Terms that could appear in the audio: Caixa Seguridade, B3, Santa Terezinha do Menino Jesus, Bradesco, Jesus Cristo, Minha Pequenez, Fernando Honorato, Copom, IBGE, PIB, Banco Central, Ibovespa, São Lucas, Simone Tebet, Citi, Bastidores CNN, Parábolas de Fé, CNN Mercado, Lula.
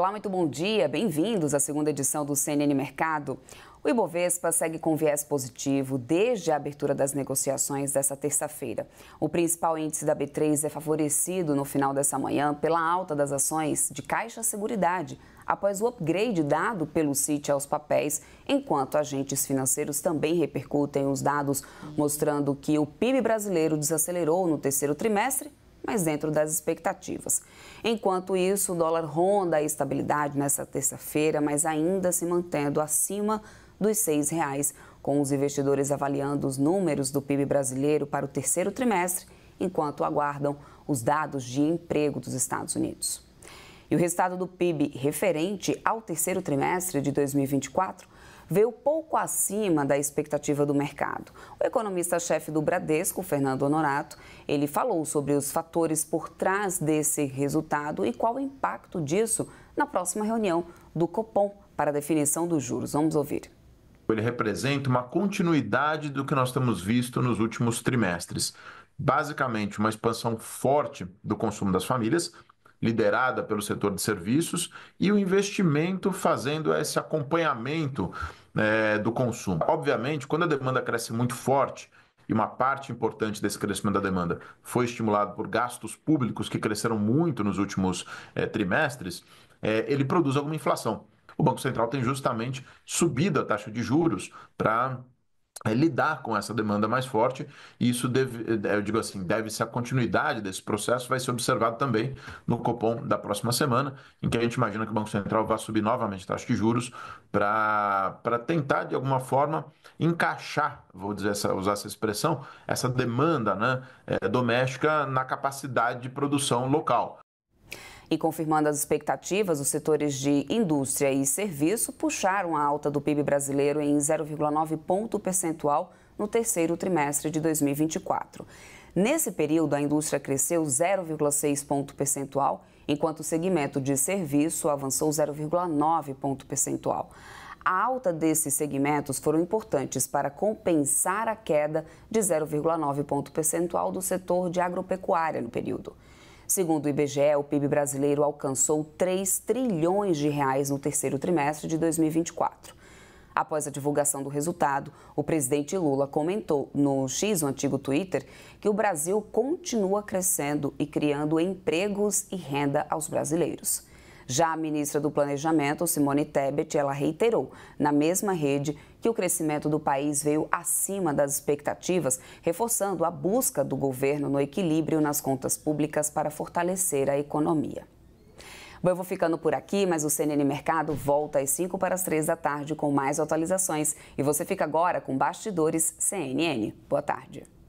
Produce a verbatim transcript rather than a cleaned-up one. Olá, muito bom dia. Bem-vindos à segunda edição do C N N Mercado. O Ibovespa segue com viés positivo desde a abertura das negociações desta terça-feira. O principal índice da B três é favorecido no final dessa manhã pela alta das ações de Caixa Seguridade, após o upgrade dado pelo Citi aos papéis, enquanto agentes financeiros também repercutem os dados, mostrando que o P I B brasileiro desacelerou no terceiro trimestre, mas dentro das expectativas. Enquanto isso, o dólar ronda a estabilidade nesta terça-feira, mas ainda se mantendo acima dos seis reais, com os investidores avaliando os números do P I B brasileiro para o terceiro trimestre, enquanto aguardam os dados de emprego dos Estados Unidos. E o resultado do P I B referente ao terceiro trimestre de dois mil e vinte e quatro veio pouco acima da expectativa do mercado. O economista-chefe do Bradesco, Fernando Honorato, ele falou sobre os fatores por trás desse resultado e qual o impacto disso na próxima reunião do Copom para a definição dos juros. Vamos ouvir. Ele representa uma continuidade do que nós temos visto nos últimos trimestres. Basicamente, uma expansão forte do consumo das famílias, liderada pelo setor de serviços, e o investimento fazendo esse acompanhamento é, do consumo. Obviamente, quando a demanda cresce muito forte, e uma parte importante desse crescimento da demanda foi estimulado por gastos públicos que cresceram muito nos últimos é, trimestres, é, ele produz alguma inflação. O Banco Central tem justamente subido a taxa de juros para É lidar com essa demanda mais forte, e isso deve, eu digo assim, deve-se à continuidade desse processo, vai ser observado também no Copom da próxima semana, em que a gente imagina que o Banco Central vai subir novamente a taxa de juros para tentar, de alguma forma, encaixar, vou dizer essa, usar essa expressão, essa demanda, né, é, doméstica na capacidade de produção local. E confirmando as expectativas, os setores de indústria e serviço puxaram a alta do P I B brasileiro em zero vírgula nove ponto percentual no terceiro trimestre de dois mil e vinte e quatro. Nesse período, a indústria cresceu zero vírgula seis ponto percentual, enquanto o segmento de serviço avançou zero vírgula nove ponto percentual. A alta desses segmentos foram importantes para compensar a queda de zero vírgula nove ponto percentual do setor de agropecuária no período. Segundo o I B G E, o P I B brasileiro alcançou três trilhões de reais no terceiro trimestre de dois mil e vinte e quatro. Após a divulgação do resultado, o presidente Lula comentou no X, o antigo Twitter, que o Brasil continua crescendo e criando empregos e renda aos brasileiros. Já a ministra do Planejamento, Simone Tebet, ela reiterou na mesma rede que o crescimento do país veio acima das expectativas, reforçando a busca do governo no equilíbrio nas contas públicas para fortalecer a economia. Bom, eu vou ficando por aqui, mas o C N N Mercado volta às cinco para as três da tarde com mais atualizações. E você fica agora com Bastidores C N N. Boa tarde.